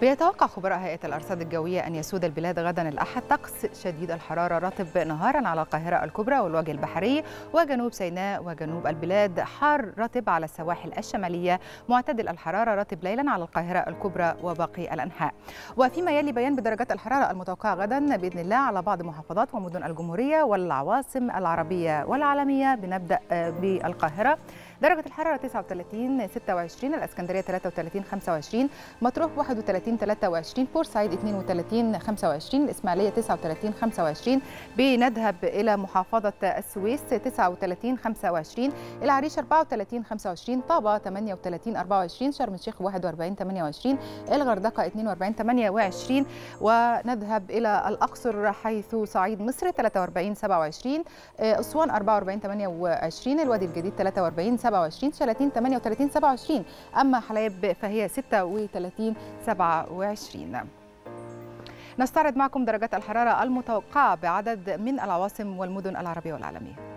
بيتوقع خبراء هيئة الأرصاد الجوية أن يسود البلاد غدا الأحد طقس شديد الحرارة رطب نهارا على القاهرة الكبرى والوجه البحري وجنوب سيناء وجنوب البلاد، حار رطب على السواحل الشمالية، معتدل الحرارة رطب ليلا على القاهرة الكبرى وباقي الأنحاء. وفيما يلي بيان بدرجات الحرارة المتوقعة غدا بإذن الله على بعض محافظات ومدن الجمهورية والعواصم العربية والعالمية. بنبدأ بالقاهرة، درجة الحرارة 39 26، الإسكندرية 33 25، مطروح 31 23، بورسعيد 32 25، الإسماعيلية 39 25. بنذهب إلى محافظة السويس 39 25، العريش 34 25، طابة 38 24، شرم الشيخ 41 28، الغردقة 42 28. ونذهب إلى الأقصر حيث صعيد مصر 43 27، أسوان 44 28، الوادي الجديد 43 27، شلاتين 38 27، أما حلايب فهي 36 27. نستعرض معكم درجات الحرارة المتوقعة بعدد من العواصم والمدن العربية والعالمية.